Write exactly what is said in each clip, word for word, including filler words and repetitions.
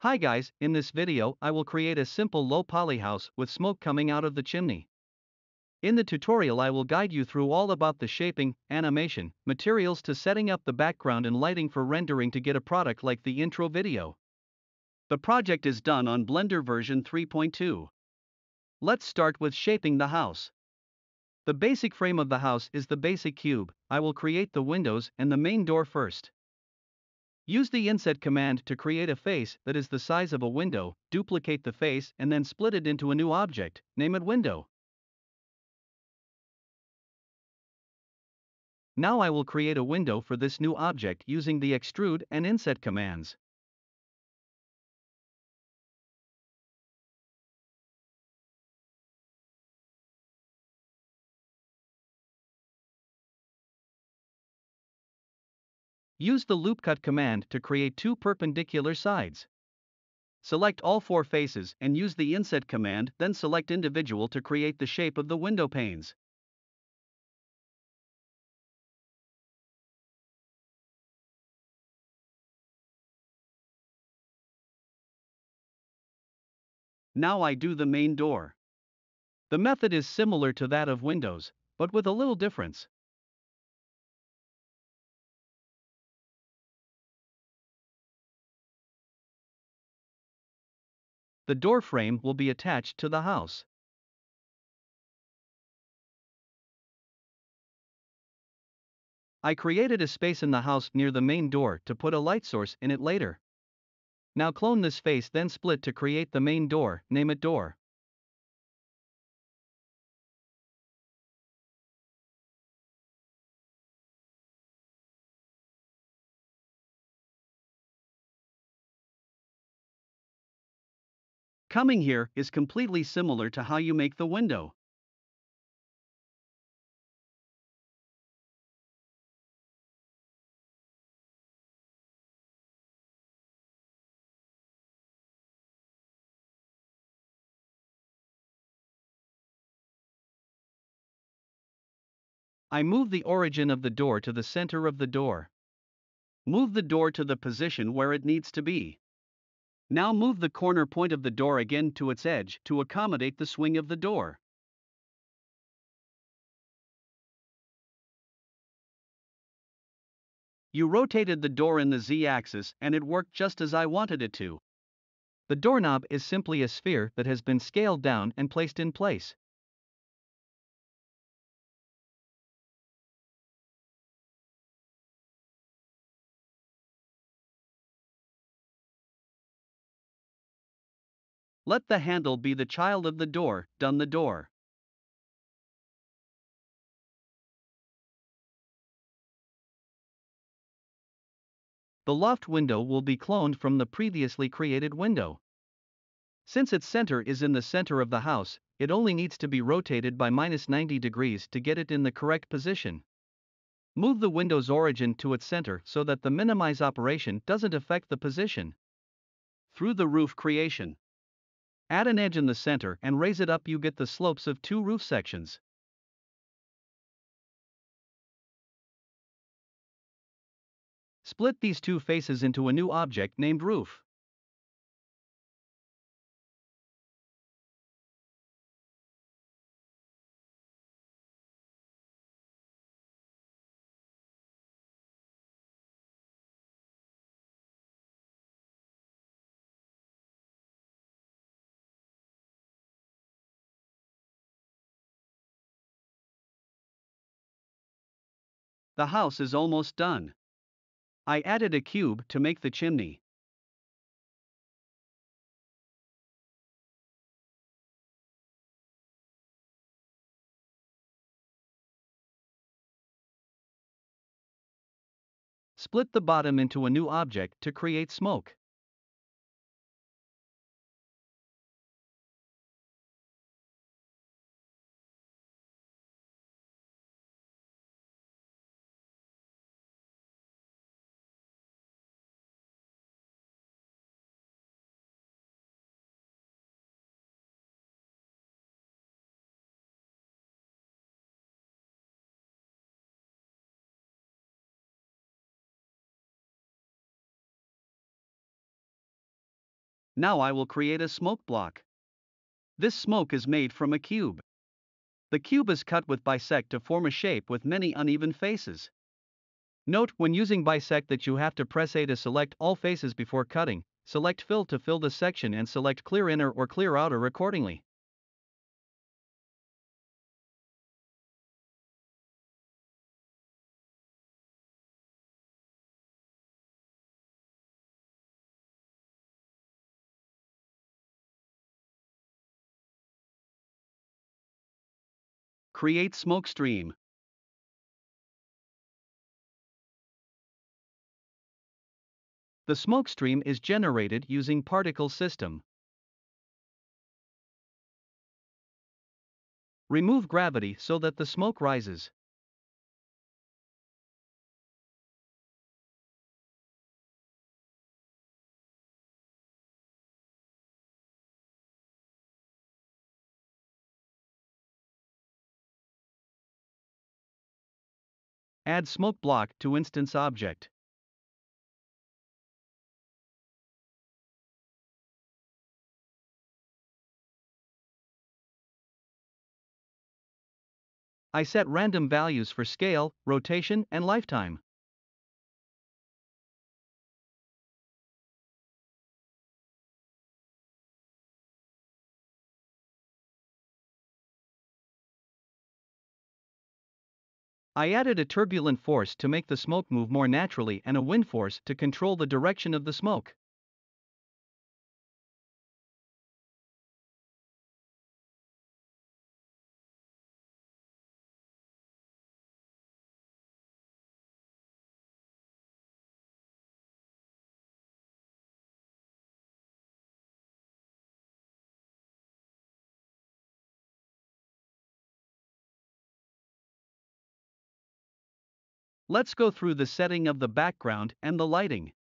Hi guys, in this video I will create a simple low poly house with smoke coming out of the chimney. In the tutorial I will guide you through all about the shaping, animation, materials to setting up the background and lighting for rendering to get a product like the intro video. The project is done on Blender version three point two. Let's start with shaping the house. The basic frame of the house is the basic cube. I will create the windows and the main door first. Use the inset command to create a face that is the size of a window, duplicate the face and then split it into a new object, name it window. Now I will create a window for this new object using the extrude and inset commands. Use the loop cut command to create two perpendicular sides. Select all four faces and use the inset command, then select individual to create the shape of the window panes. Now I do the main door. The method is similar to that of windows, but with a little difference. The door frame will be attached to the house. I created a space in the house near the main door to put a light source in it later. Now clone this face then split to create the main door, name it door. Coming here is completely similar to how you make the window. I move the origin of the door to the center of the door. Move the door to the position where it needs to be. Now move the corner point of the door again to its edge to accommodate the swing of the door. You rotated the door in the z-axis and it worked just as I wanted it to. The doorknob is simply a sphere that has been scaled down and placed in place. Let the handle be the child of the door, done the door. The loft window will be cloned from the previously created window. Since its center is in the center of the house, it only needs to be rotated by minus ninety degrees to get it in the correct position. Move the window's origin to its center so that the minimize operation doesn't affect the position. Through the roof creation. Add an edge in the center and raise it up, you get the slopes of two roof sections. Split these two faces into a new object named roof. The house is almost done. I added a cube to make the chimney. Split the bottom into a new object to create smoke. Now I will create a smoke block. This smoke is made from a cube. The cube is cut with bisect to form a shape with many uneven faces. Note when using bisect that you have to press A to select all faces before cutting, select fill to fill the section and select clear inner or clear outer accordingly. Create smoke stream. The smoke stream is generated using particle system. Remove gravity so that the smoke rises. Add smoke block to instance object. I set random values for scale, rotation, and lifetime. I added a turbulent force to make the smoke move more naturally and a wind force to control the direction of the smoke. Let's go through the setting of the background and the lighting.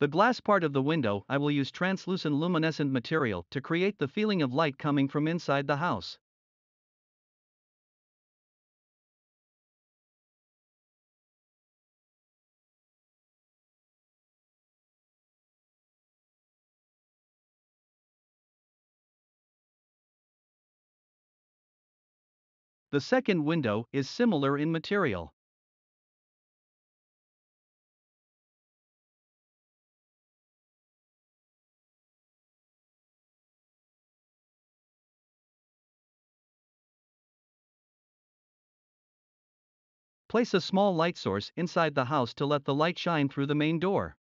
The glass part of the window, I will use translucent luminescent material to create the feeling of light coming from inside the house. The second window is similar in material. Place a small light source inside the house to let the light shine through the main door.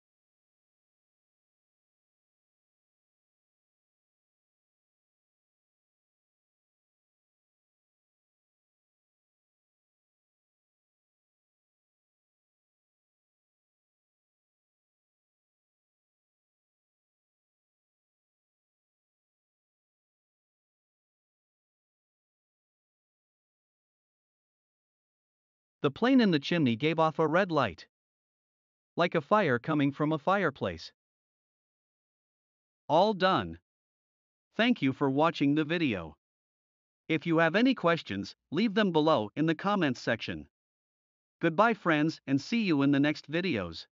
The plane in the chimney gave off a red light, like a fire coming from a fireplace. All done. Thank you for watching the video. If you have any questions, leave them below in the comments section. Goodbye friends, and see you in the next videos.